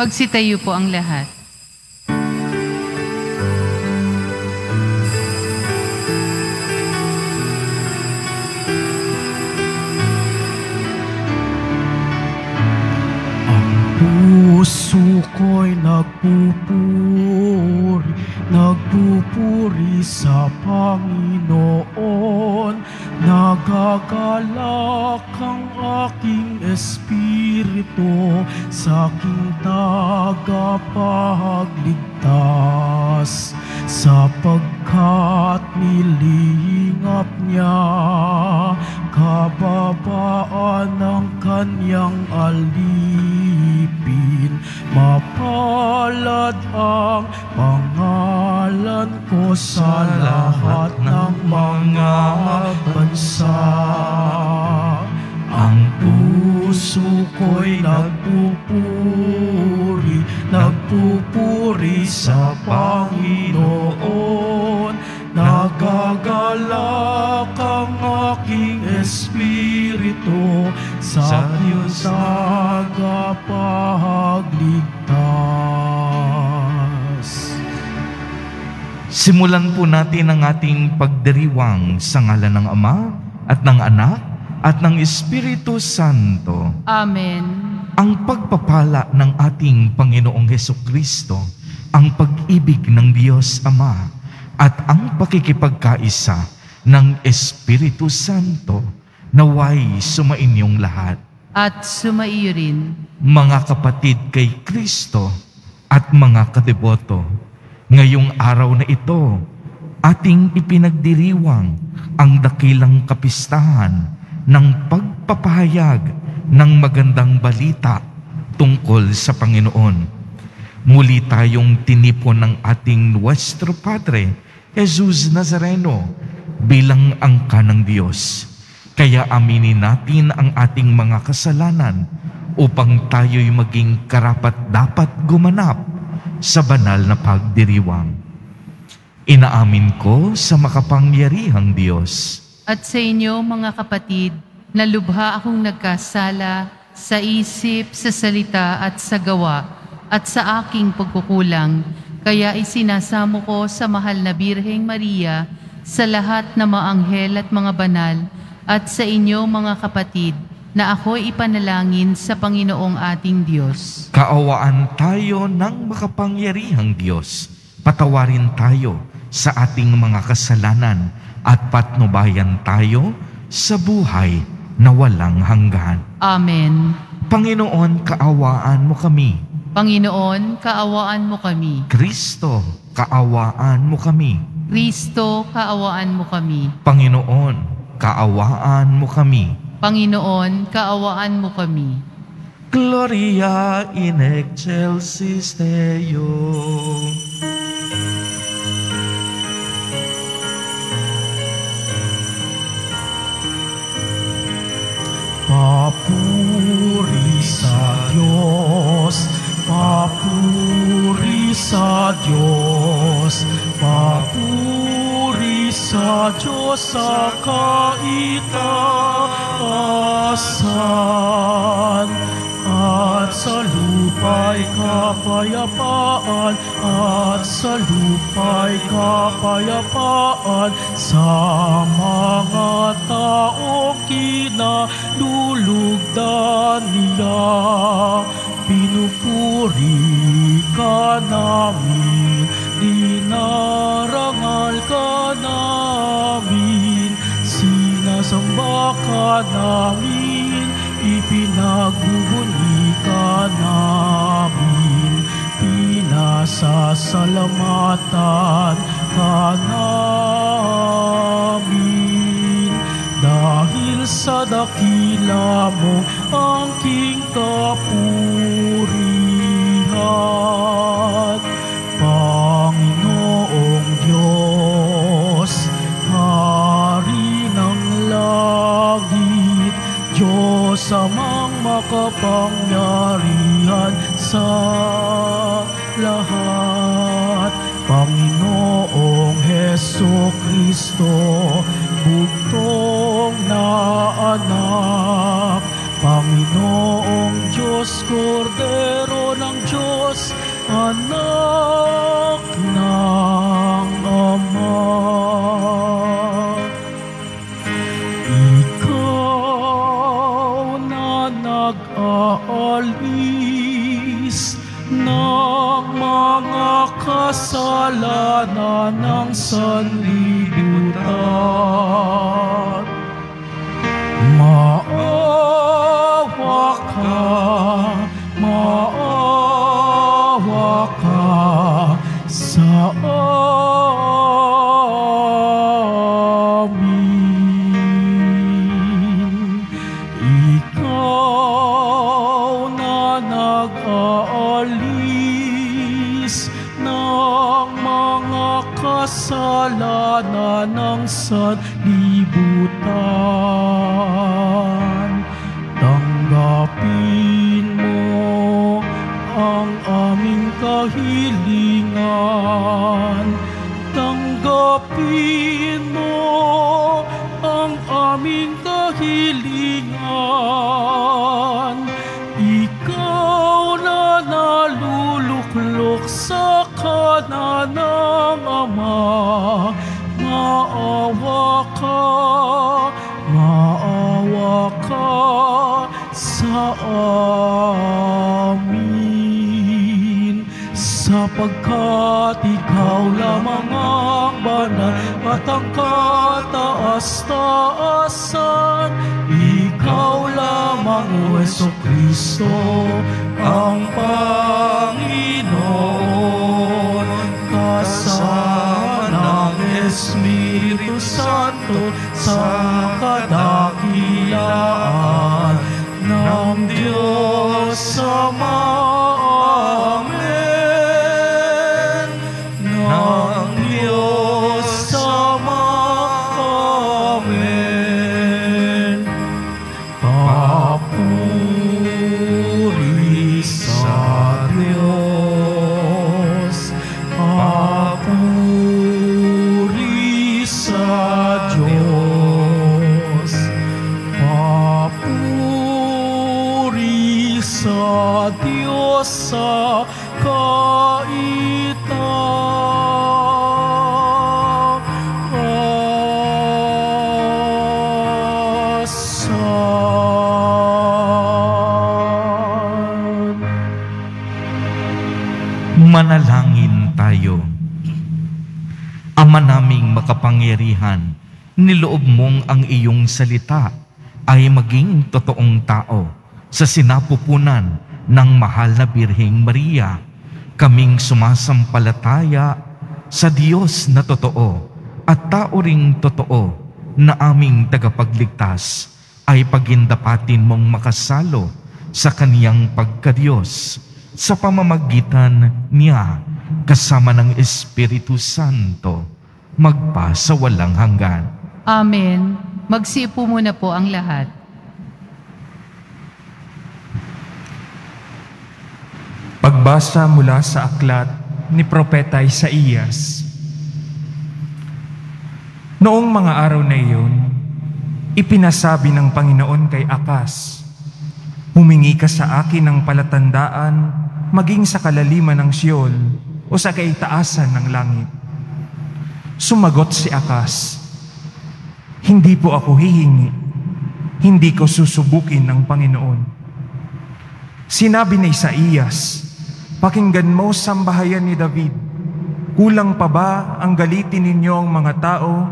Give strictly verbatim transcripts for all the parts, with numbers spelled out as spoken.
Magsitayo po ang lahat. Puso ko'y nagpupuri, nagpupuri sa Panginoon. Nagagalak ang aking espiritu sa aking tagapagligtas, sapagkat nilingap niya kababaan ng kanyang alipin. Mapalad ang pangalan ko sa lahat ng mga bansa. Ang puso ko'y nagpupuri, nagpupuri sa Panginoon. Nagagalak ang aking espiritu sa aking tagapagligtas. Simulan po natin ang ating pagdiriwang sa ngalan ng Ama at ng Anak at ng Espiritu Santo. Amen. Ang pagpapala ng ating Panginoong Hesukristo, ang pag-ibig ng Diyos Ama, at ang pakikipagkaisa ng Espiritu Santo naway sumainyong lahat. At sumaiyo rin. Mga kapatid kay Kristo at mga kadeboto, ngayong araw na ito, ating ipinagdiriwang ang dakilang kapistahan ng pagpapahayag ng magandang balita tungkol sa Panginoon. Muli tayong tinipon ng ating Nuestro Padre, Jesus Nazareno, bilang angka ng Diyos. Kaya aminin natin ang ating mga kasalanan upang tayo'y maging karapat-dapat gumanap sa banal na pagdiriwang. Inaamin ko sa makapangyarihang Diyos at sa inyo, mga kapatid, na lubha akong nagkasala sa isip, sa salita at sa gawa at sa aking pagkukulang. Kaya isinasamo ko sa mahal na Birheng Maria, sa lahat na maanghel at mga banal, at sa inyo, mga kapatid, na ako'y ipanalangin sa Panginoong ating Diyos. Kaawaan tayo ng makapangyarihang Diyos. Patawarin tayo sa ating mga kasalanan at patnubayan tayo sa buhay na walang hanggan. Amen. Panginoon, kaawaan mo kami. Panginoon, kaawaan mo kami. Kristo, kaawaan mo kami. Kristo, kaawaan mo kami. Panginoon, kaawaan mo kami. Panginoon, kaawaan mo kami. Gloria in excelsis Deo. Papuri sa Diyos, papuri sa Diyos, papuri sa Diyos sa kaitaasan, at sa lupa'y kapayapaan, at sa lupa'y kapayapaan, sa mga taong kinalulugdan nila. Pinupuri ka namin, dinarangal ka namin, sinasamba ka namin, ipinaguguni ka namin, pinasasalamatan ka namin. Dahil sa dakila mo angking kapurihan, Panginoong Diyos, Hari ng Langit, Diyos amang makapangyarihan sa lahat. Panginoong Hesukristo, bugtong na anak, Panginoong Diyos, Kordero ng Diyos, pag-aalis ng mga kasalanan ng sanlibutan. Maawa ka, maawa ka sa amin. Ikaw na nag-aalis ng mga kasalanan ng sanlibutan. Tanggapin mo ang aming kahilingan. Tanggapin mo ang aming kahilingan. Ikaw na naluluklok sa kanan ng Ama. Maawa ka, maawa ka sa amin, sapagkat ikaw lamang ang banal at ang kataas-taasan. Ikaw lamang, O Jesucristo, ang Panginoon, kasama ng Espiritu Santo sa kadakilaan ng Diyos Ama. Amen. Ng Diyos Ama. Amen. Papuri sa Diyos. Papuri sa Diyos. Papuri sa Diyos sa kaitaasan. Manalangin tayo. Ama naming makapangyarihan, niloob mong ang iyong salita ay maging totoong tao sa sinapupunan ng mahal na Birheng Maria. Kaming sumasampalataya sa Diyos na totoo at tao ring totoo na aming tagapagligtas, ay pagindapatin mong makasalo sa kaniyang pagkadiyos sa pamamagitan niya kasama ng Espiritu Santo, magpa sa walang hanggan. Amen. Magsipo muna po ang lahat. Pagbasa mula sa aklat ni Propeta Isaias. Noong mga araw na iyon, ipinasabi ng Panginoon kay Ahas, "Humingi ka sa akin ng palatandaan maging sa kalaliman ng Siol o sa kaitaasan ng langit." Sumagot si Ahas, "Hindi po ako hihingi, hindi ko susubukin ng Panginoon." Sinabi ni Isaias, "Pakinggan mo, sambahayan ni David, kulang pa ba ang galitin ninyo ang mga tao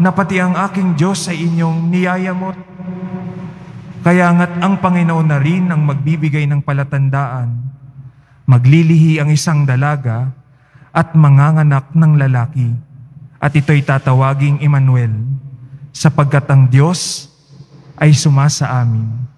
na pati ang aking Diyos ay inyong niyayamot? Kaya nga't ang Panginoon na rin ang magbibigay ng palatandaan. Maglilihi ang isang dalaga at manganganak ng lalaki, at ito'y tatawaging Emmanuel, sapagkat ang Diyos ay sumasa amin."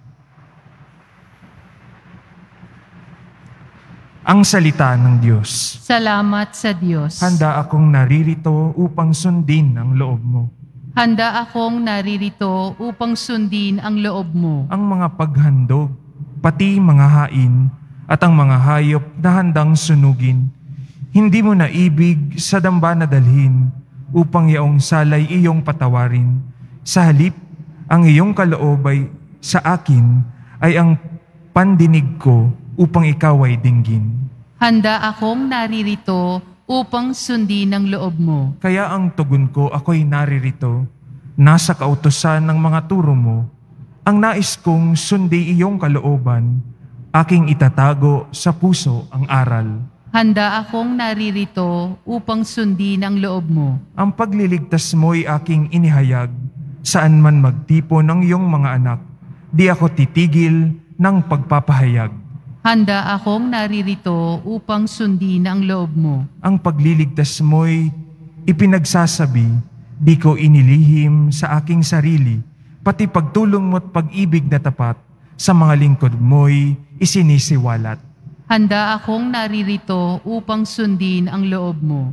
Ang salita ng Diyos. Salamat sa Diyos. Handa akong naririto upang sundin ang loob mo. Handa akong naririto upang sundin ang loob mo. Ang mga paghandog, pati mga hain, at ang mga hayop na handang sunugin, hindi mo na ibig sa damba na dalhin, upang iyong salay iyong patawarin. Sa halip, ang iyong kaloob ay sa akin ay ang pandinig ko, upang ikaw ay dinggin. Handa akong naririto upang sundin ang loob mo. Kaya ang tugon ko, ako'y naririto, nasa kautusan ng mga turo mo, Ang nais kong sundin iyong kalooban, aking itatago sa puso ang aral. Handa akong naririto upang sundin ang loob mo. Ang pagliligtas mo'y aking inihayag, saan man magtipon ng iyong mga anak, di ako titigil ng pagpapahayag. Handa akong naririto upang sundin ang loob mo. Ang pagliligtas mo'y ipinagsasabi, di ko inilihim sa aking sarili, pati pagtulong mo't pag-ibig na tapat, sa mga lingkod mo'y isinisiwalat. Handa akong naririto upang sundin ang loob mo.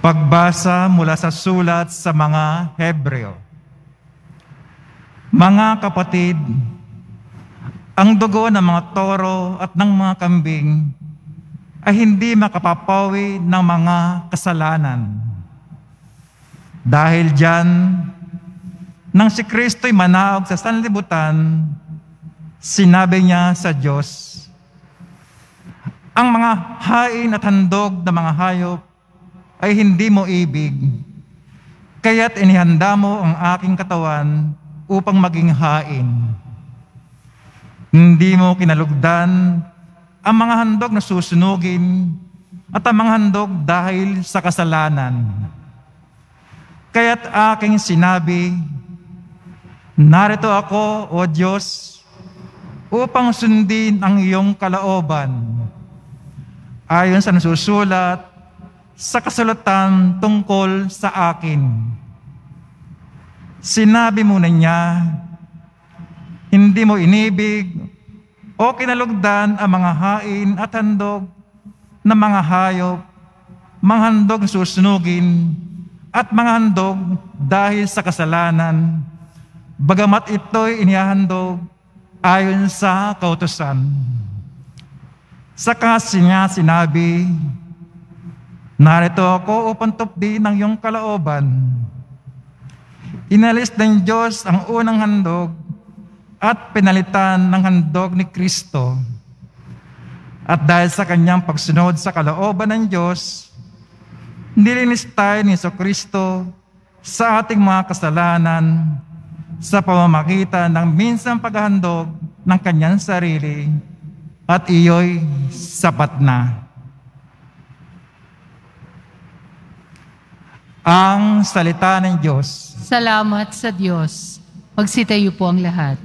Pagbasa mula sa sulat sa mga Hebreo. Mga kapatid, ang dugo ng mga toro at ng mga kambing ay hindi makapapawi ng mga kasalanan. Dahil diyan, nang si Kristo'y manaog sa sanlibutan, sinabi niya sa Diyos, ang mga hain at handog na mga hayop ay hindi mo ibig, kaya't inihanda mo ang aking katawan upang maging hain. Hindi mo kinalugdan ang mga handog na susunugin at ang mga handog dahil sa kasalanan. Kaya't aking sinabi, narito ako, O Diyos, upang sundin ang iyong kalooban. Ayon sa nasusulat, sa kasulatan tungkol sa akin. Sinabi muna niya, hindi mo inibig o kinalugdan ang mga hain at handog na mga hayop, mga handog susunugin at mga handog dahil sa kasalanan, bagamat ito'y inihahandog ayon sa kautusan. Saka niya sinabi, narito ako upang tupdin ang iyong kalooban. Inalis ng Diyos ang unang handog at pinalitan ng handog ni Kristo. At dahil sa kanyang pagsunod sa kalooban ng Diyos, nilinis tayo ni Hesus Kristo sa ating mga kasalanan sa pamamagitan ng minsang paghahandog ng kanyang sarili, at iyo'y sapat na. Ang salita ng Diyos. Salamat sa Diyos. Magsitayo po ang lahat.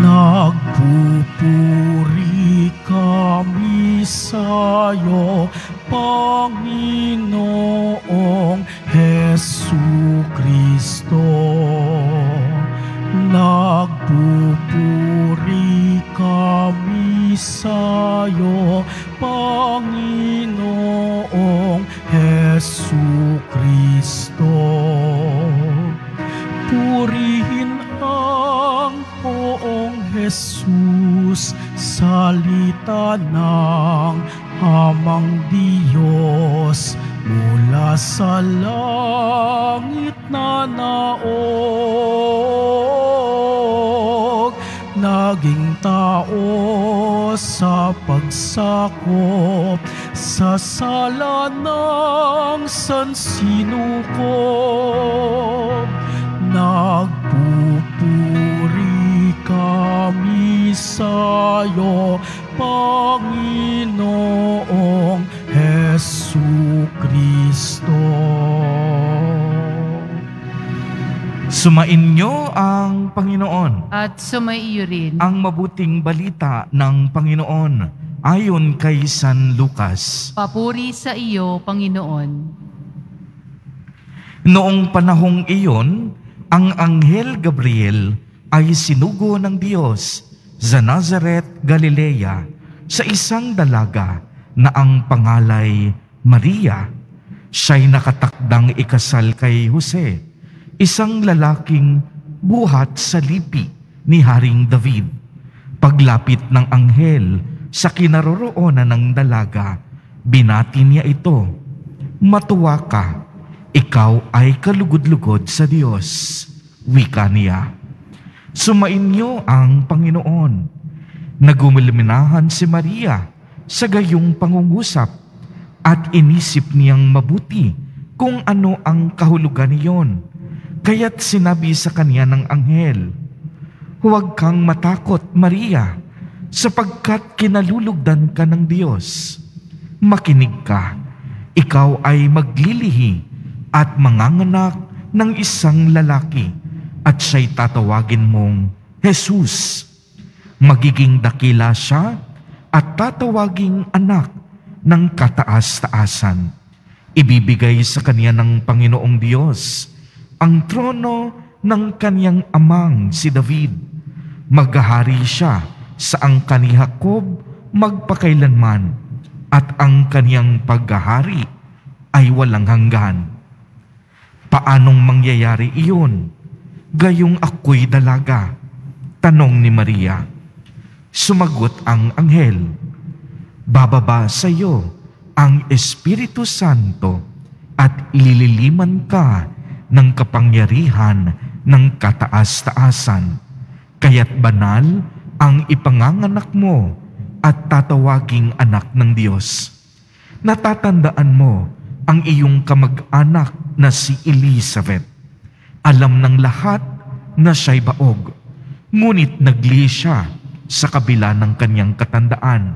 Nagpupuri kami sa'yo, Panginoong Jesucristo. Nagpupuri kami sa'yo, Panginoong Jesucristo. Purihin ang Poong Jesus, salita ng Amang Diyos, mula sa langit na naog, naging tao sa pagsakop sa sala ng sansinukob. Nagpupuri kami sa'yo, Panginoong Jesucristo. Sumainyo ang Panginoon. At sumaiyo rin. Ang mabuting balita ng Panginoon ayon kay San Lucas. Papuri sa iyo, Panginoon. Noong panahong iyon, ang Anghel Gabriel ay sinugo ng Diyos sa Nazaret, Galilea, sa isang dalaga na ang pangalay Maria. Siya'y nakatakdang ikasal kay Jose, isang lalaking buhat sa lipi ni Haring David. Paglapit ng anghel sa kinaroroonan ng dalaga, binati niya ito. matuwa ka, ikaw ay kalugod-lugod sa Diyos. Wika niya. Sumainyo ang Panginoon. Nagumiluminahan si Maria sa gayong pangungusap at inisip niyang mabuti kung ano ang kahulugan niyon. Kaya't sinabi sa kanya ng anghel, "Huwag kang matakot, Maria, sapagkat kinalulugdan ka ng Diyos. Makinig ka, ikaw ay maglilihi at manganganak ng isang lalaki at siya'y tatawagin mong Jesus. Magiging dakila siya at tatawaging anak ng kataas-taasan. Ibibigay sa kanya ng Panginoong Diyos ang trono ng kanyang amang si David. Maghahari siya sa angkan ni Jacob magpakailanman at ang kanyang paghahari ay walang hanggan." Paanong mangyayari iyon? Gayong ako'y dalaga, tanong ni Maria. Sumagot ang anghel, "Bababa sa iyo ang Espiritu Santo at ililiman ka ng kapangyarihan ng kataas-taasan. Kaya't banal ang ipanganganak mo at tatawaging anak ng Diyos. Natatandaan mo ang iyong kamag-anak na si Elisabet. Alam ng lahat na siya'y baog, ngunit nagli siya sa kabila ng kanyang katandaan,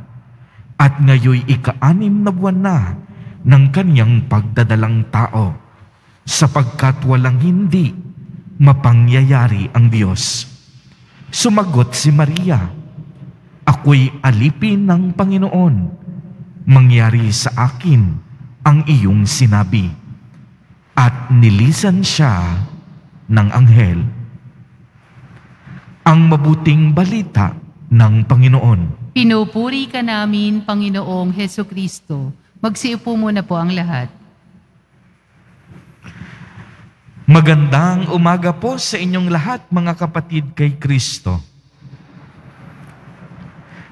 at ngayoy ika-anim na buwan na ng kanyang pagdadalang tao, sapagkat walang hindi mapangyayari ang Diyos." Sumagot si Maria, "Ako'y alipin ng Panginoon, mangyari sa akin ang iyong sinabi." At nilisan siya ng anghel. Ang mabuting balita ng Panginoon. Pinupuri ka namin, Panginoong Heso Kristo. Magsiupo muna po ang lahat. Magandang umaga po sa inyong lahat, mga kapatid kay Kristo.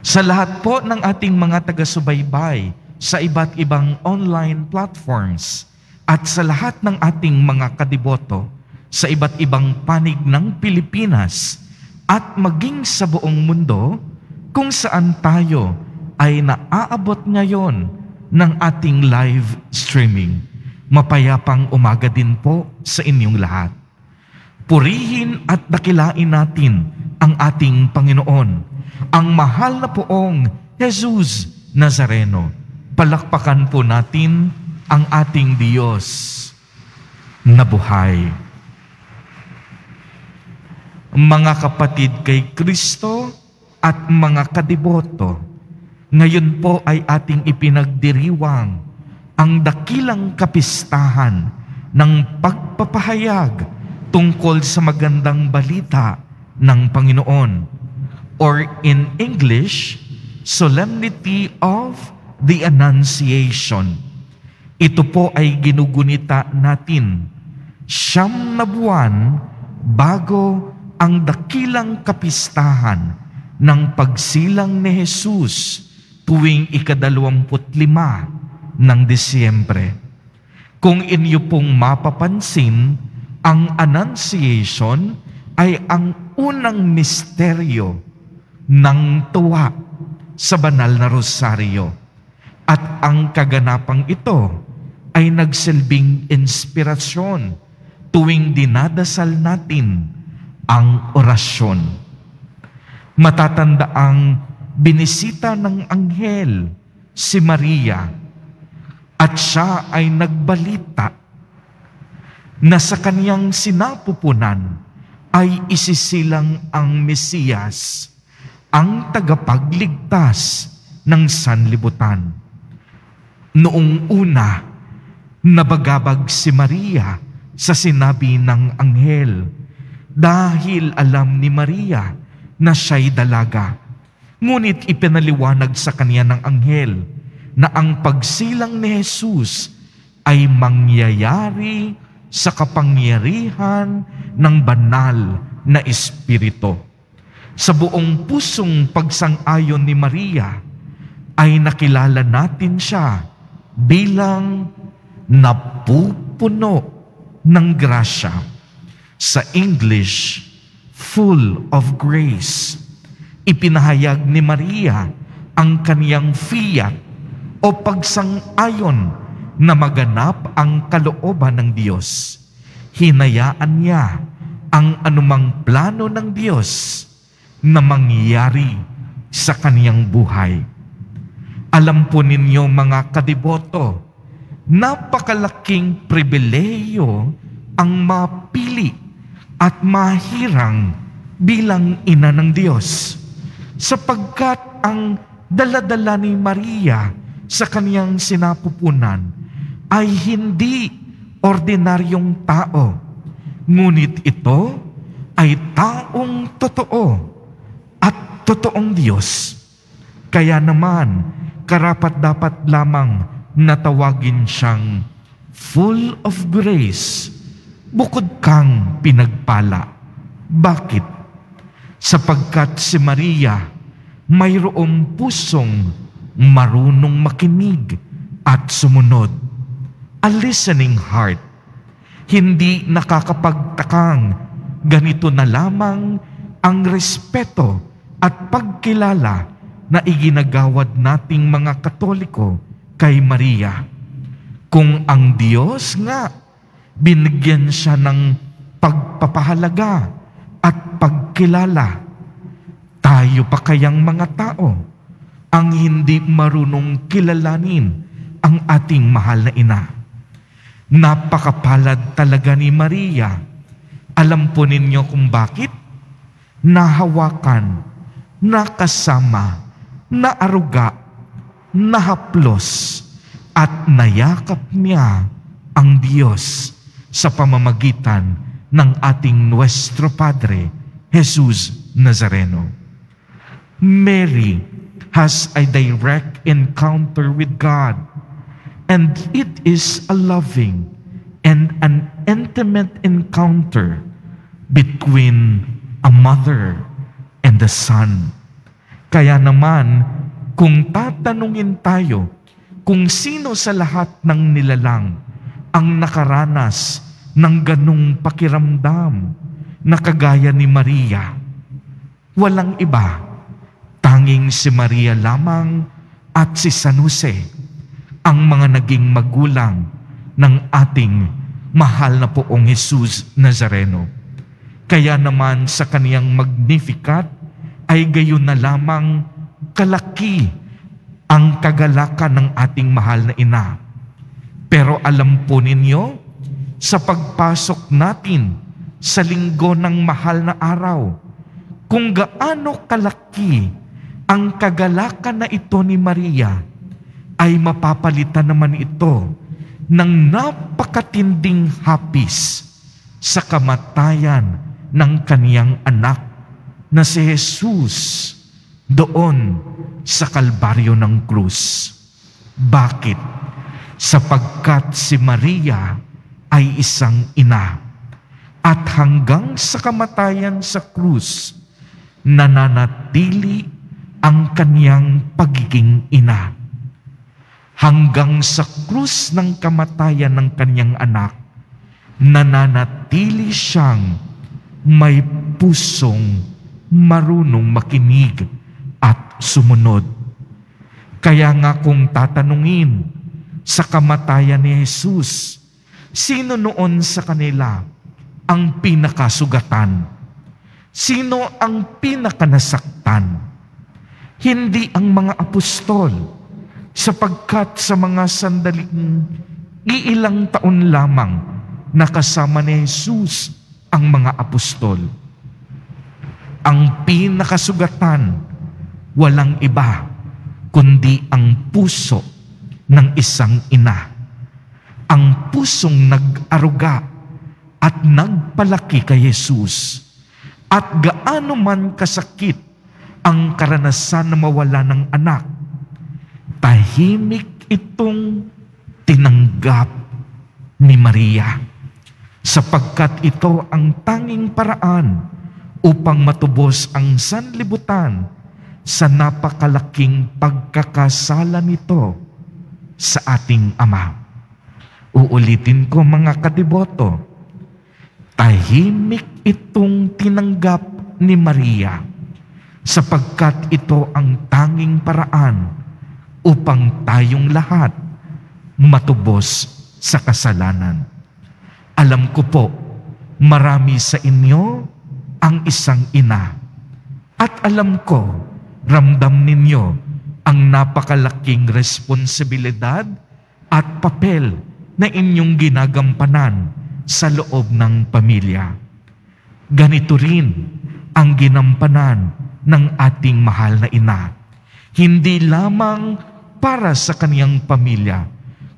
Sa lahat po ng ating mga taga-subaybay sa iba't ibang online platforms at sa lahat ng ating mga kadiboto sa iba't ibang panig ng Pilipinas, at maging sa buong mundo kung saan tayo ay naaabot ngayon ng ating live streaming. Mapayapang umaga din po sa inyong lahat. Purihin at dakilain natin ang ating Panginoon, ang mahal na poong Jesus Nazareno. Palakpakan po natin ang ating Diyos na buhay. Mga kapatid kay Kristo at mga kadiboto, ngayon po ay ating ipinagdiriwang ang dakilang kapistahan ng pagpapahayag tungkol sa magandang balita ng Panginoon, or in English, Solemnity of the Annunciation. Ito po ay ginugunita natin siyam na buwan bago ang dakilang kapistahan ng pagsilang ni Jesus tuwing ikadalawamput lima ng Disyembre. Kung inyo pong mapapansin, ang Annunciation ay ang unang misteryo ng tuwa sa banal na rosaryo, at ang kaganapang ito ay nagsilbing inspirasyon tuwing dinadasal natin ang orasyon. Matatandaang binisita ng anghel si Maria at siya ay nagbalita na sa kaniyang sinapupunan ay isisilang ang Mesiyas, ang tagapagligtas ng sanlibutan. Noong una, nabagabag si Maria sa sinabi ng anghel, dahil alam ni Maria na siya'y dalaga. Ngunit ipinaliwanag sa kanya ng anghel na ang pagsilang ni Jesus ay mangyayari sa kapangyarihan ng banal na Espiritu. Sa buong pusong pagsang-ayon ni Maria ay nakilala natin siya bilang napupuno ng grasya. Sa English, full of grace. Ipinahayag ni Maria ang kaniyang fiat o pagsang-ayon na maganap ang kalooban ng Diyos. Hinayaan niya ang anumang plano ng Diyos na mangyari sa kaniyang buhay. Alam po ninyo mga kadiboto, napakalaking pribileyo ang mapili at mahirang bilang ina ng Diyos, sapagkat ang daladala ni Maria sa kaniyang sinapupunan ay hindi ordinaryong tao, ngunit ito ay taong totoo at totoong Diyos. Kaya naman, karapat-dapat lamang natawagin siyang full of grace, bukod kang pinagpala. Bakit? Sapagkat si Maria mayroong pusong marunong makinig at sumunod. A listening heart. Hindi nakakapagtakang ganito na lamang ang respeto at pagkilala na iginagawad nating mga Katoliko kay Maria. Kung ang Diyos nga binigyan siya ng pagpapahalaga at pagkilala, tayo pa kayang mga tao ang hindi marunong kilalanin ang ating mahal na ina? Napakapalad talaga ni Maria. Alam po ninyo kung bakit? Nahawakan, nakasama, naaruga, nahaplos, at nayakap niya ang Diyos sa pamamagitan ng ating Nuestro Padre, Jesus Nazareno. Mary has a direct encounter with God, and it is a loving and an intimate encounter between a mother and a son. Kaya naman, kung tatanungin tayo kung sino sa lahat ng nilalang ang nakaranas ng ganung pakiramdam na kagaya ni Maria, walang iba, tanging si Maria lamang at si San Jose, ang mga naging magulang ng ating mahal na poong Jesus Nazareno. Kaya naman sa kaniyang Magnificat ay gayon na lamang kalaki ang kagalakan ng ating mahal na ina. Pero alam po ninyo, sa pagpasok natin sa linggo ng mahal na araw, kung gaano kalaki ang kagalakan na ito ni Maria, ay mapapalitan naman ito ng napakatinding hapis sa kamatayan ng kaniyang anak na si Jesus doon sa Kalbaryo ng Krus. Bakit? Sapagkat si Maria ay isang ina, at hanggang sa kamatayan sa krus, nananatili ang kaniyang pagiging ina. Hanggang sa krus ng kamatayan ng kaniyang anak, nananatili siyang may pusong marunong makinig at sumunod. Kaya nga kung tatanungin sa kamatayan ni Jesus, sino noon sa kanila ang pinakasugatan? Sino ang pinakanasaktan? Hindi ang mga apostol, sapagkat sa mga sandaling iilang taon lamang nakasama ni Jesus ang mga apostol. Ang pinakasugatan, walang iba kundi ang puso ng isang ina. Ang pusong nag-aruga at nagpalaki kay Jesus. At gaano man kasakit ang karanasan na mawala ng anak, tahimik itong tinanggap ni Maria, sapagkat ito ang tanging paraan upang matubos ang sanlibutan sa napakalaking pagkakasala nito sa ating Ama. Uulitin ko mga katiboto, tahimik itong tinanggap ni Maria sapagkat ito ang tanging paraan upang tayong lahat matubos sa kasalanan. Alam ko po, marami sa inyo ang isang ina at alam ko, ramdam ninyo ang napakalaking responsibilidad at papel na inyong ginagampanan sa loob ng pamilya. Ganito rin ang ginampanan ng ating mahal na ina, hindi lamang para sa kaniyang pamilya,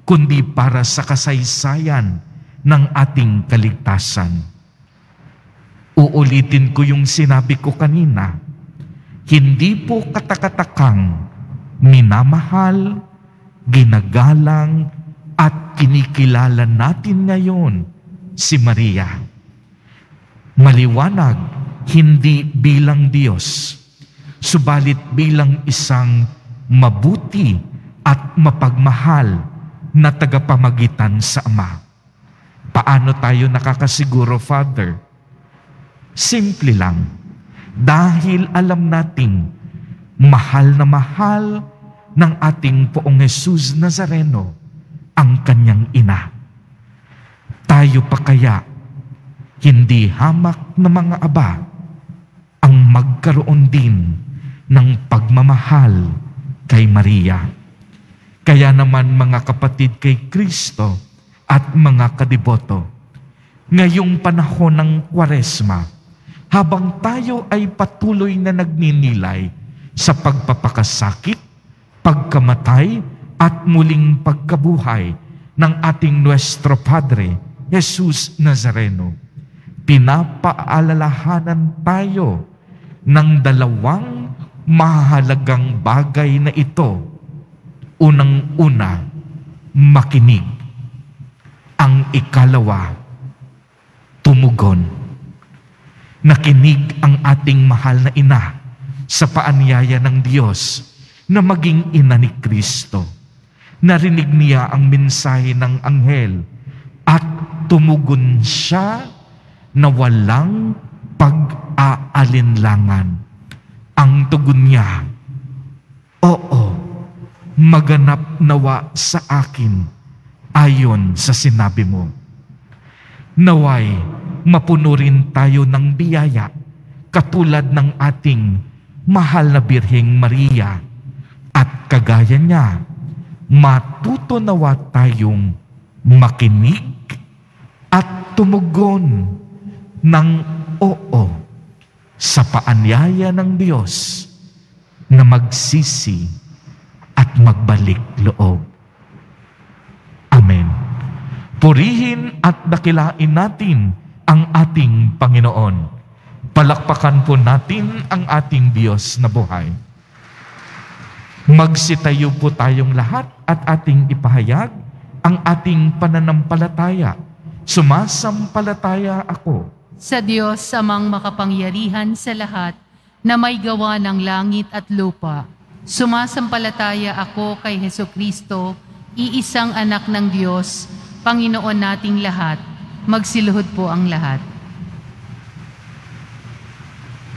kundi para sa kasaysayan ng ating kaligtasan. Uulitin ko yung sinabi ko kanina, hindi po katakatakang minamahal, ginagalang, at kinikilala natin ngayon si Maria. Maliwanag, hindi bilang Diyos, subalit bilang isang mabuti at mapagmahal na tagapamagitan sa Ama. Paano tayo nakakasiguro, Father? Simple lang, dahil alam nating mahal na mahal ng ating Poong Jesus Nazareno ang kanyang ina. Tayo pa kaya, hindi hamak na mga aba, ang magkaroon din ng pagmamahal kay Maria. Kaya naman mga kapatid kay Kristo at mga kadiboto, ngayong panahon ng Kwaresma, habang tayo ay patuloy na nagninilay sa pagpapakasakit, pagkamatay at muling pagkabuhay ng ating Nuestro Padre, Jesus Nazareno, pinapaalalahanan tayo ng dalawang mahalagang bagay na ito. Unang-una, makinig. Ang ikalawa, tumugon. Nakinig ang ating mahal na ina sa paanyaya ng Diyos na maging ina ni Kristo. Narinig niya ang mensahe ng anghel at tumugon siya na walang pag-aalinlangan. Ang tugon niya, oo, maganap nawa sa akin ayon sa sinabi mo. Naway, mapuno rin tayo ng biyaya katulad ng ating mahal na Birheng Maria at kagaya niya, matuto nawa tayong makinig at tumugon ng oo sa paanyaya ng Diyos na magsisi at magbalik loob. Amen. Purihin at dakilain natin ang ating Panginoon. Palakpakan po natin ang ating Diyos na buhay. Magsitayo po tayong lahat at ating ipahayag ang ating pananampalataya. Sumasampalataya ako sa Diyos amang makapangyarihan sa lahat na may gawa ng langit at lupa. Sumasampalataya ako kay Hesukristo, iisang anak ng Diyos, Panginoon nating lahat. Magsiluhod po ang lahat.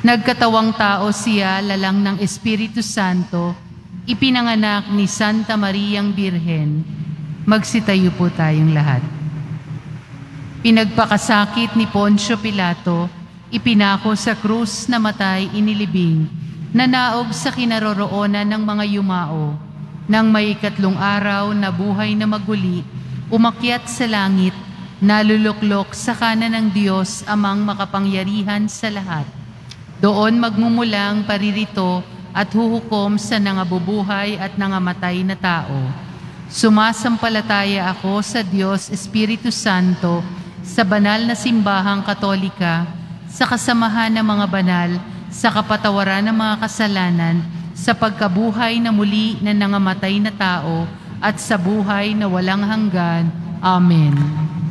Nagkatawang tao siya, lalang ng Espiritu Santo, ipinanganak ni Santa Mariang Birhen. Magsitayo po tayong lahat. Pinagpakasakit ni Poncio Pilato, ipinako sa krus na matay inilibing, nanaog sa kinaroroonan ng mga yumao, nang may ikatlong araw na buhay na maguli, umakyat sa langit, naluluklok sa kanan ng Diyos amang makapangyarihan sa lahat. Doon magmumulang paririto at huhukom sa nangabubuhay at nangamatay na tao. Sumasampalataya ako sa Diyos Espiritu Santo, sa banal na simbahang Katolika, sa kasamahan ng mga banal, sa kapatawaran ng mga kasalanan, sa pagkabuhay na muli na nangamatay na tao, at sa buhay na walang hanggan. Amen.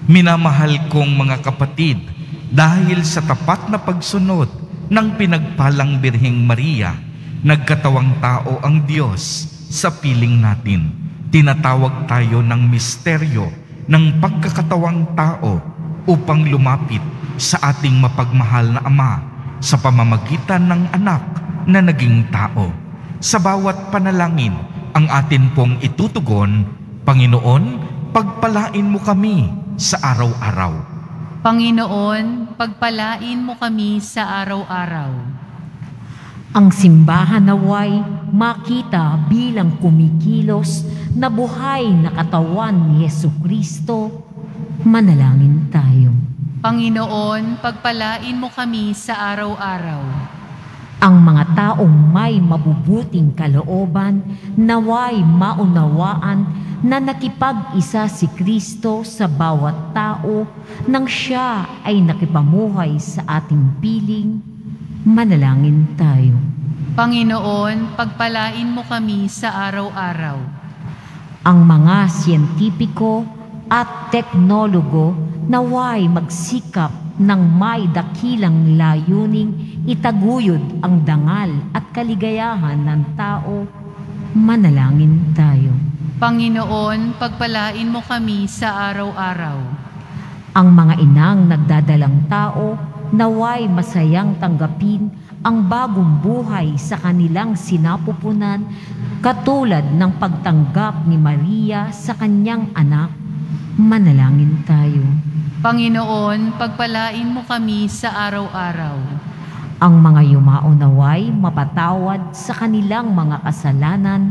Minamahal kong mga kapatid, dahil sa tapat na pagsunod ng pinagpalang Birheng Maria, nagkatawang tao ang Diyos sa piling natin. Tinatawag tayo ng misteryo ng pagkakatawang tao upang lumapit sa ating mapagmahal na Ama sa pamamagitan ng anak na naging tao. Sa bawat panalangin, ang atin pong itutugon, Panginoon, pagpalain mo kami sa araw-araw. Panginoon, pagpalain mo kami sa araw-araw. Ang simbahan naway makita bilang kumikilos na buhay na katawan ni Jesucristo. Manalangin tayo. Panginoon, pagpalain mo kami sa araw-araw. Ang mga taong may mabubuting kalooban naway maunawaan na nakipag-isa si Kristo sa bawat tao nang siya ay nakipamuhay sa ating piling. Manalangin tayo. Panginoon, pagpalain mo kami sa araw-araw. Ang mga siyentipiko at teknologo naway magsikap ng may dakilang layuning itaguyod ang dangal at kaligayahan ng tao. Manalangin tayo. Panginoon, pagpalain mo kami sa araw-araw. Ang mga inang nagdadalang tao naway masayang tanggapin ang bagong buhay sa kanilang sinapupunan katulad ng pagtanggap ni Maria sa kanyang anak. Manalangin tayo. Panginoon, pagpalain mo kami sa araw-araw. Ang mga yumao naway mapatawad sa kanilang mga kasalanan.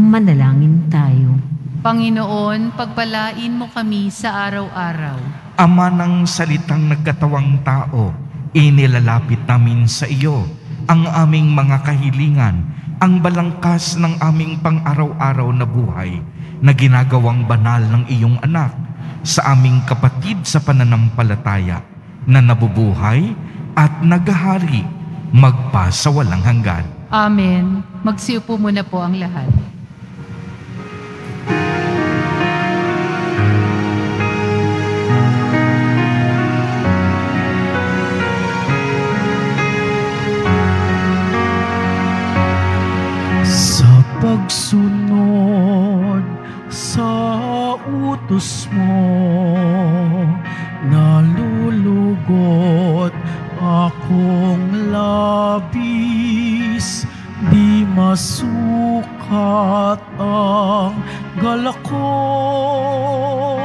Manalangin tayo. Panginoon, pagpalain mo kami sa araw-araw. Ama ng salitang nagkatawang tao, inilalapit namin sa iyo ang aming mga kahilingan, ang balangkas ng aming pang-araw-araw na buhay na ginagawang banal ng iyong anak sa aming kapatid sa pananampalataya na nabubuhay at nagahari magpa sa walang hanggan. Amen. Magsiupo muna po ang lahat. Pagsunod sa utos mo, nalulugot akong labis. Di masukat ang galak ko,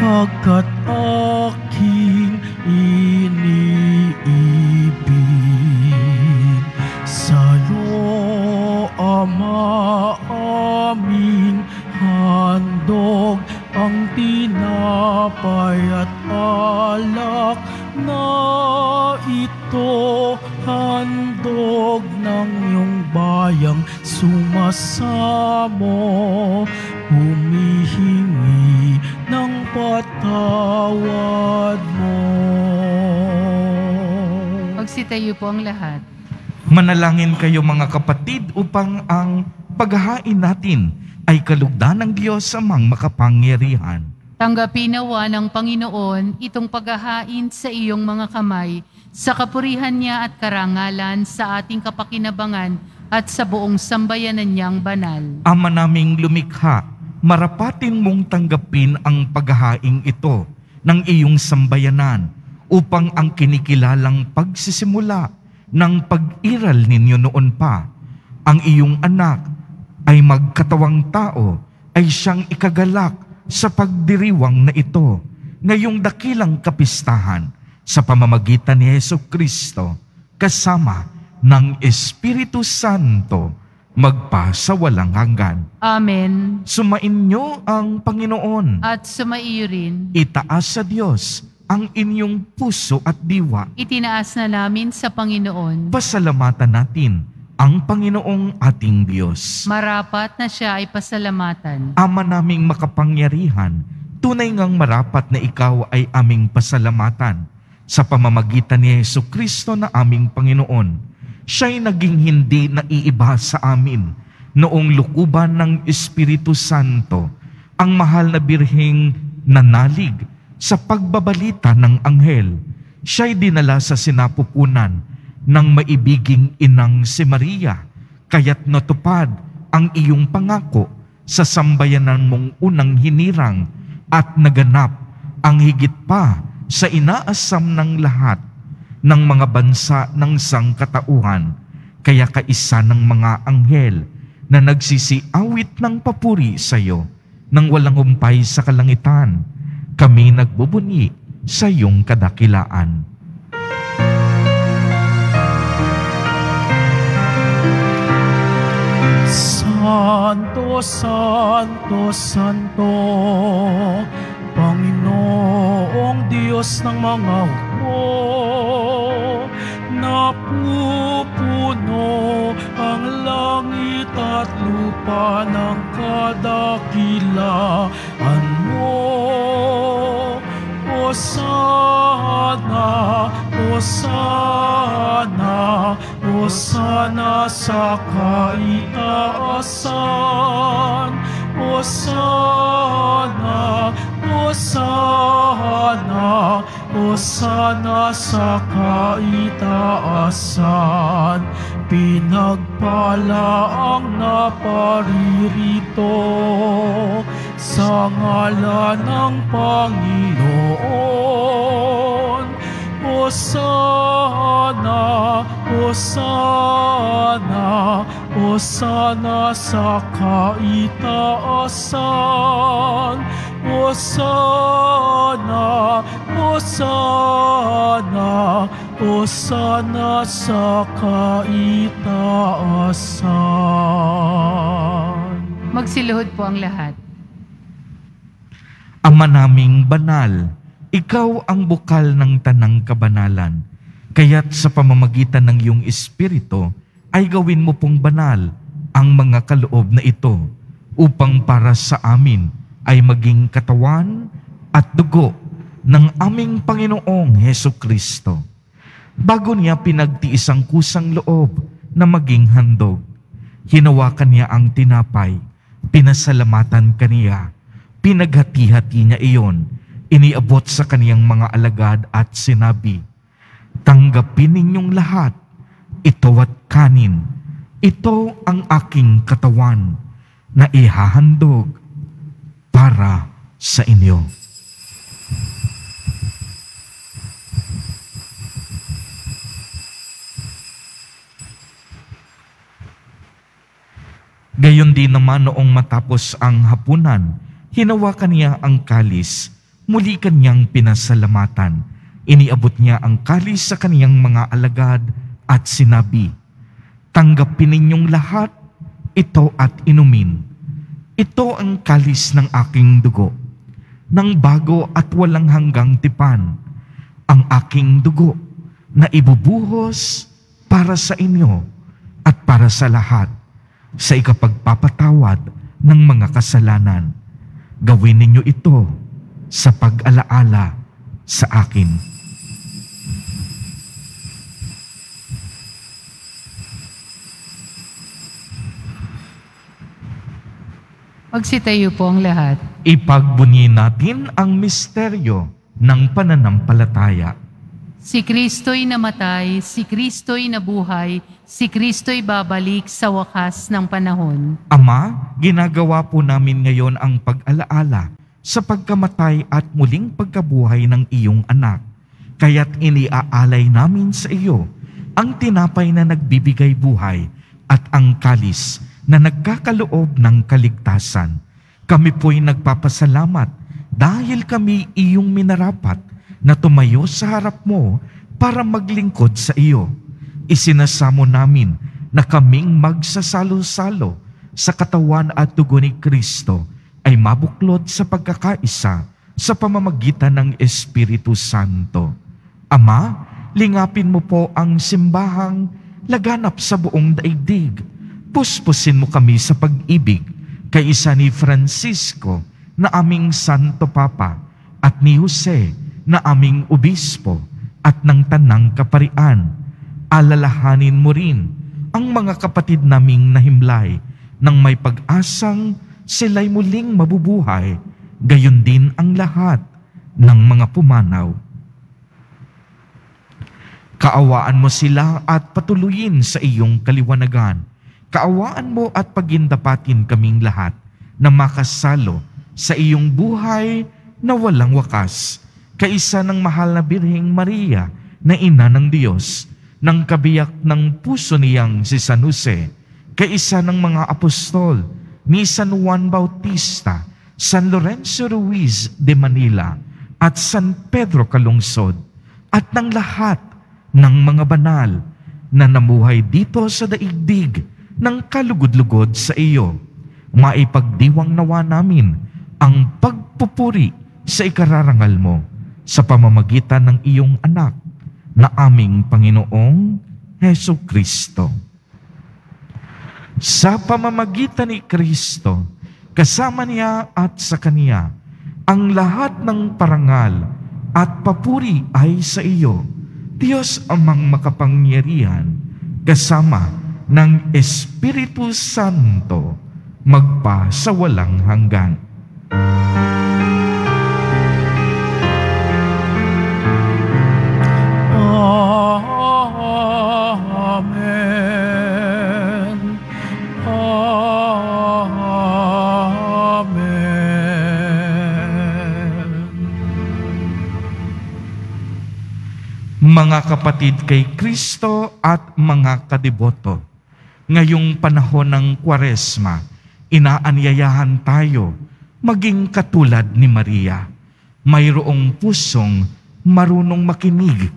pagkat aking iniibig sa'yo. Ama, amin, handog ang tinapay at alak na ito, handog ng iyong bayang sumasamo, humihingi ng patawad mo. Magsitayo po ang lahat. Manalangin kayo mga kapatid upang ang paghahain natin ay kalugdan ng Diyos amang makapangyarihan. Tanggapin nawa ng Panginoon itong paghahain sa iyong mga kamay sa kapurihan niya at karangalan sa ating kapakinabangan at sa buong sambayanan niyang banal. Ama naming lumikha, marapatin mong tanggapin ang paghahain ito ng iyong sambayanan upang ang kinikilalang pagsisimula nang pag-iral ninyo noon pa, ang iyong anak ay magkatawang tao ay siyang ikagalak sa pagdiriwang na ito ngayong dakilang kapistahan sa pamamagitan ni Jesucristo kasama ng Espiritu Santo magpa sa walang hanggan. Amen. Sumain niyo ang Panginoon. At sumaiyo rin. Itaas sa Diyos ang inyong puso at diwa. Itinaas na namin sa Panginoon. Pasalamatan natin ang Panginoong ating Diyos. Marapat na siya ay pasalamatan. Ama naming makapangyarihan, tunay ngang marapat na ikaw ay aming pasalamatan sa pamamagitan ni Jesucristo na aming Panginoon. Siya'y naging hindi naiiba sa amin noong lukuban ng Espiritu Santo. Ang mahal na birheng nanalig sa pagbabalita ng anghel, siya'y dinala sa sinapupunan ng maibiging inang si Maria, kaya't natupad ang iyong pangako sa sambayanan mong unang hinirang at naganap ang higit pa sa inaasam ng lahat ng mga bansa ng sangkatauhan, kaya kaisa ng mga anghel na nagsisiawit ng papuri sa iyo nang walang humpay sa kalangitan, kami nagbubuni sa iyong kadakilaan. Santo, Santo, Santo, Panginoong Diyos ng mga hukbo, napupuno ang langit at lupa ng kadakilaan mo. Hosana, Hosana, Hosana sa kaitaasan. Hosana, Hosana, Hosana sa kaitaasan. Pinagpala ang naparirito sa ngalan ng Panginoon. Hosana, Hosana, Hosana sa kaitaasan. Hosana, Hosana, Hosana sa kaitaasan. Magsiluhod po ang lahat. Ama naming banal, ikaw ang bukal ng tanang kabanalan, kaya't sa pamamagitan ng iyong espiritu ay gawin mo pong banal ang mga kaloob na ito upang para sa amin ay maging katawan at dugo ng aming Panginoong Heso Kristo. Bago niya pinagtiis ang kusang loob na maging handog, hinawakan niya ang tinapay, pinasalamatan kaniya, pinaghati-hati niya iyon, iniabot sa kaniyang mga alagad at sinabi, "Tanggapin ninyong lahat, ito at kanin, ito ang aking katawan na ihahandog para sa inyo." Gayon din naman noong matapos ang hapunan, hinawakan niya ang kalis, muli kaniyang pinasalamatan. Iniabot niya ang kalis sa kaniyang mga alagad at sinabi, "Tanggapin ninyong lahat, ito at inumin. Ito ang kalis ng aking dugo, ng bago at walang hanggang tipan, ang aking dugo na ibubuhos para sa inyo at para sa lahat, sa ikapagpapatawad ng mga kasalanan. Gawin ninyo ito sa pag-alaala sa akin." Magsitayo po ang lahat. Ipagbunyi natin ang misteryo ng pananampalataya. Si Kristo'y namatay, si Kristo'y nabuhay, si Kristo'y babalik sa wakas ng panahon. Ama, ginagawa po namin ngayon ang pag-alaala sa pagkamatay at muling pagkabuhay ng iyong anak. Kaya't iniaalay namin sa iyo ang tinapay na nagbibigay buhay at ang kalis na nagkakaloob ng kaligtasan. Kami po'y nagpapasalamat dahil kami iyong minarapat na tumayo sa harap mo para maglingkod sa iyo. Isinasamo namin na kaming magsasalo-salo sa katawan at dugo ni Kristo ay mabuklod sa pagkakaisa sa pamamagitan ng Espiritu Santo. Ama, lingapin mo po ang simbahang laganap sa buong daigdig. Puspusin mo kami sa pag-ibig kaysa ni Francisco na aming Santo Papa at ni Jose na aming obispo at ng tanang kaparian. Alalahanin mo rin ang mga kapatid naming nahimlay nang may pag-asang sila'y muling mabubuhay, gayon din ang lahat ng mga pumanaw. Kaawaan mo sila at patuloyin sa iyong kaliwanagan. Kaawaan mo at pagindapatin kaming lahat na makasalo sa iyong buhay na walang wakas kaysa ng mahal na Birheng Maria na ina ng Diyos, ng kabiyak ng puso niyang si San Jose, kaysa ng mga apostol ni San Juan Bautista, San Lorenzo Ruiz de Manila at San Pedro Calungsod, at ng lahat ng mga banal na namuhay dito sa daigdig ng kalugod-lugod sa iyo. Maipagdiwang nawa namin ang pagpupuri sa ikararangal mo sa pamamagitan ng iyong anak na aming Panginoong Heso Kristo. Sa pamamagitan ni Kristo, kasama niya at sa Kaniya, ang lahat ng parangal at papuri ay sa iyo, Diyos Amang makapangyarihan, kasama ng Espiritu Santo, magpa sa walang hanggan. Amen. Amen. Mga kapatid kay Kristo at mga kadeboto, ngayong panahon ng Kwaresma, inaanyayahan tayo maging katulad ni Maria, mayroong pusong marunong makinig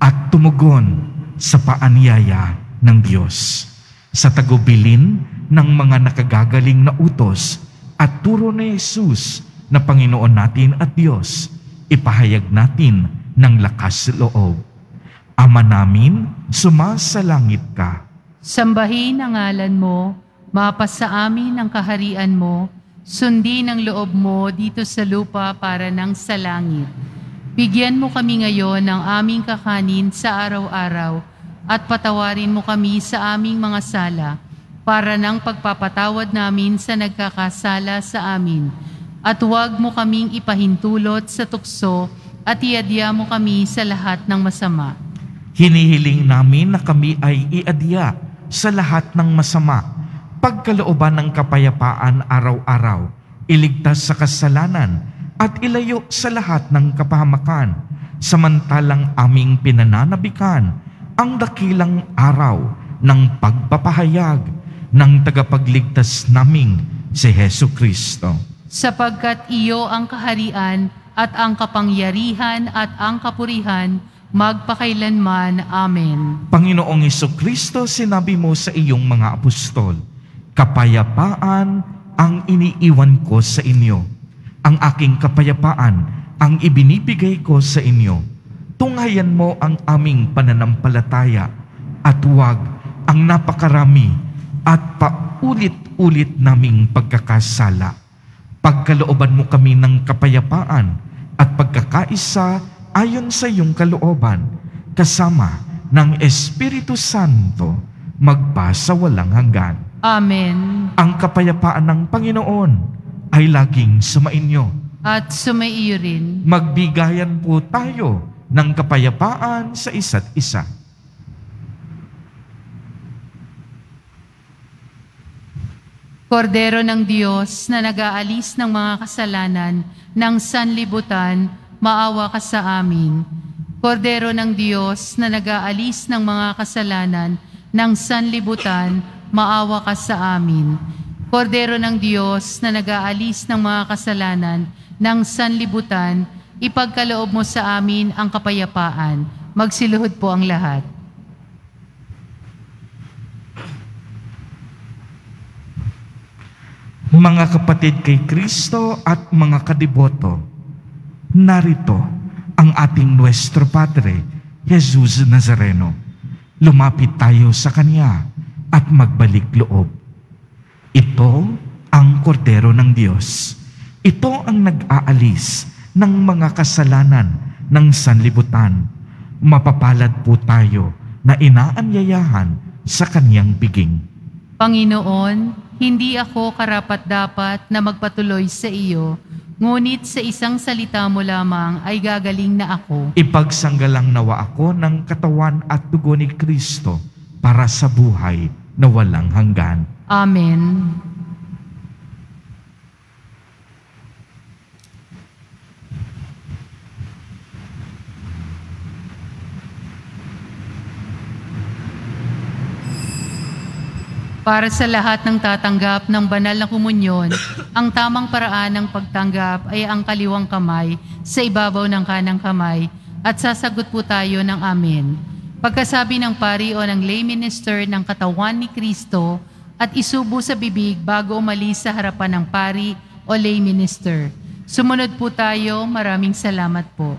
at tumugon sa paanyaya ng Diyos. Sa tagubilin ng mga nakagagaling na utos at turo ni Jesus na Panginoon natin at Diyos, ipahayag natin ng lakas loob. Ama namin, sumasalangit ka. Sambahin ang ngalan mo, mapasa amin ang kaharian mo, sundin ang loob mo dito sa lupa para nang sa langit. Bigyan mo kami ngayon ng aming kakanin sa araw-araw at patawarin mo kami sa aming mga sala para nang pagpapatawad namin sa nagkakasala sa amin. At huwag mo kaming ipahintulot sa tukso at iadya mo kami sa lahat ng masama. Hinihiling namin na kami ay iadya sa lahat ng masama, pagkalooban ng kapayapaan araw-araw, iligtas sa kasalanan, at ilayo sa lahat ng kapahamakan, samantalang aming pinananabikan ang dakilang araw ng pagpapahayag ng tagapagligtas naming si Hesu Kristo. Sapagkat iyo ang kaharian at ang kapangyarihan at ang kapurihan magpakailanman. Amen. Panginoong Hesu Kristo, sinabi mo sa iyong mga apostol, kapayapaan ang iniiwan ko sa inyo. Ang aking kapayapaan ang ibinibigay ko sa inyo. Tunghayan mo ang aming pananampalataya at huwag ang napakarami at paulit-ulit naming pagkakasala. Pagkalooban mo kami ng kapayapaan at pagkakaisa ayon sa iyong kalooban, kasama ng Espiritu Santo, magpa sa walang hanggan. Amen. Ang kapayapaan ng Panginoon ay laging sumainyo. At sumaiyo rin. Magbigayan po tayo ng kapayapaan sa isa't isa. Kordero ng Diyos na nag-aalis ng mga kasalanan ng sanlibutan, maawa ka sa amin. Kordero ng Diyos na nag-aalis ng mga kasalanan ng sanlibutan, maawa ka sa amin. Kordero ng Diyos na nag-aalis ng mga kasalanan ng sanlibutan, ipagkaloob mo sa amin ang kapayapaan. Magsiluhod po ang lahat. Mga kapatid kay Kristo at mga kadiboto, narito ang ating Nuestro Padre, Jesus Nazareno. Lumapit tayo sa Kanya at magbalik loob. Ito ang kordero ng Diyos. Ito ang nag-aalis ng mga kasalanan ng sanlibutan. Mapapalad po tayo na inaanyayahan sa Kaniyang biging. Panginoon, hindi ako karapat-dapat na magpatuloy sa iyo, ngunit sa isang salita mo lamang ay gagaling na ako. Ipagsanggalang nawa ako ng katawan at dugo ni Kristo para sa buhay na walang hanggan. Amen. Para sa lahat ng tatanggap ng banal na komunyon, ang tamang paraan ng pagtanggap ay ang kaliwang kamay sa ibabaw ng kanang kamay at sasagot po tayo ng amen. Pagkasabi ng pari o ng lay minister ng katawan ni Kristo at isubo sa bibig bago umalis sa harapan ng pari o lay minister. Sumunod po tayo. Maraming salamat po.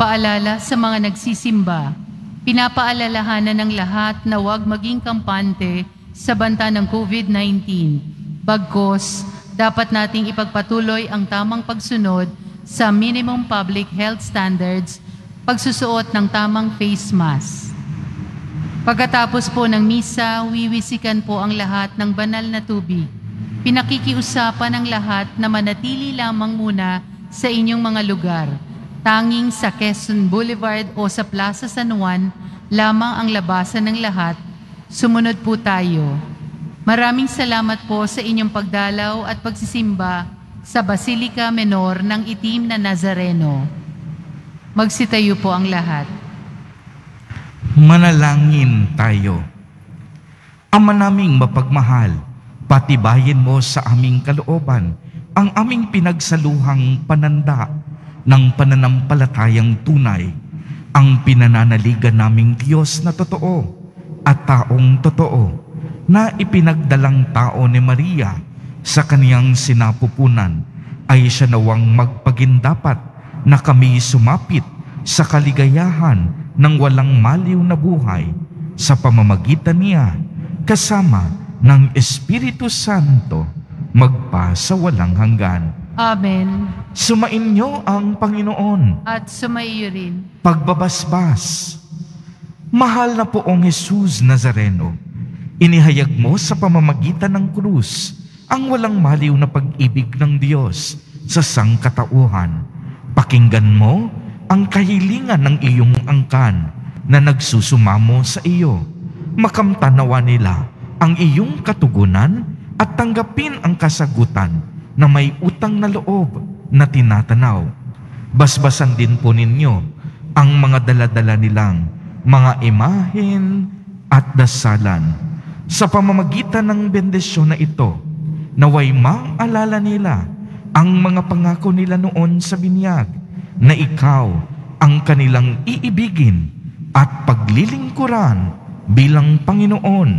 Paalala sa mga nagsisimba, pinapaalalahanan ng lahat na huwag maging kampante sa banta ng COVID nineteen. Bagkus, dapat nating ipagpatuloy ang tamang pagsunod sa minimum public health standards, pagsusuot ng tamang face mask. Pagkatapos po ng misa, wiwisikan po ang lahat ng banal na tubig. Pinakikiusapan ang lahat na manatili lamang muna sa inyong mga lugar. Tanging sa Quezon Boulevard o sa Plaza San Juan, lamang ang labasan ng lahat. Sumunod po tayo. Maraming salamat po sa inyong pagdalaw at pagsisimba sa Basilica Minor ng Itim na Nazareno. Magsitayo po ang lahat. Manalangin tayo. Ama naming mapagmahal, patibayin mo sa aming kalooban ang aming pinagsaluhang pananda ng pananampalatayang tunay ang pinananaligan naming Diyos na totoo at taong totoo na ipinagdalang tao ni Maria sa kaniyang sinapupunan ay siya nawang magpagindapat na kami sumapit sa kaligayahan ng walang maliw na buhay sa pamamagitan niya kasama ng Espiritu Santo magpa sa walang hanggan. Amen. Sumain niyo ang Panginoon. At sumaiyo rin. Pagbabasbas. Mahal na Poong Jesus Nazareno, inihayag mo sa pamamagitan ng krus ang walang maliw na pag-ibig ng Diyos sa sangkatauhan. Pakinggan mo ang kahilingan ng iyong angkan na nagsusumamo sa iyo. Makamtanawa nila ang iyong katugunan at tanggapin ang kasagutan na may utang na loob na tinatanaw. Basbasan din po ninyo ang mga daladala nilang mga imahen at dasalan. Sa pamamagitan ng bendisyon na ito, naway maalala nila ang mga pangako nila noon sa binyag na ikaw ang kanilang iibigin at paglilingkuran bilang Panginoon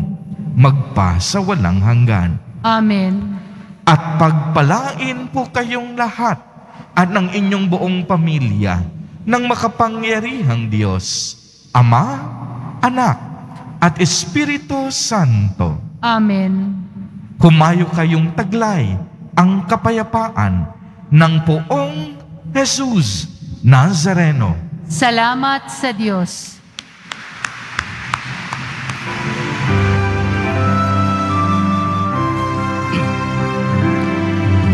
magpa sa walang hanggan. Amen. At pagpalain po kayong lahat at ng inyong buong pamilya ng makapangyarihang Diyos, Ama, Anak, at Espiritu Santo. Amen. Humayo kayong taglay ang kapayapaan ng Poong Jesus Nazareno. Salamat sa Diyos.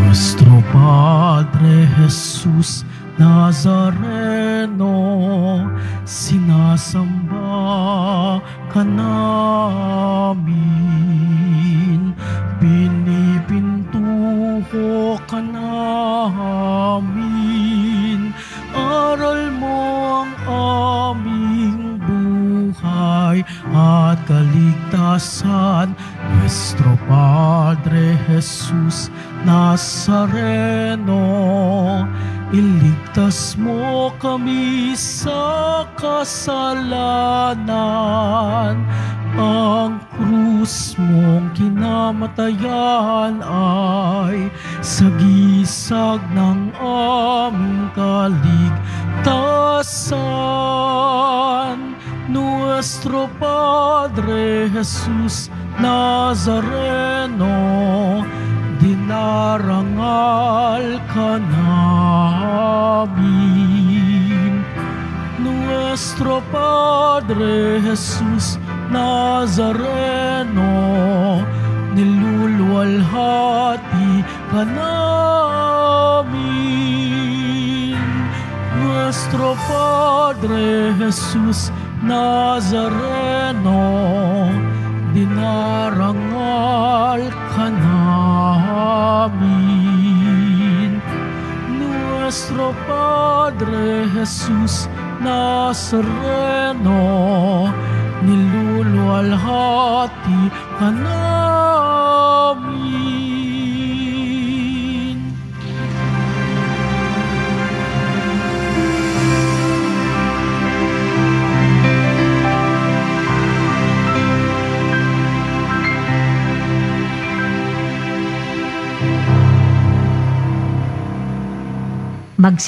Nuestro Padre Jesus Nazareno, sinasamba ka namin, pinipintuho ka namin, aral mo ang aming buhay at kaligtasan. Nuestro Padre Jesus Nazareno, iligtas mo kami sa kasalanan. Ang krus mong kinamatayan ay sagisag ng aming kaligtasan. Nuestro Padre Jesus Nazareno, dinarangal ka namin. Nuestro Padre Jesus Nazareno, niluluwalhati ka namin. Nuestro Padre Jesus Nazareno, dinarangal ka namin. Nuestro Padre Jesus Nazareno, niluluwalhati ka namin. Magsisimula.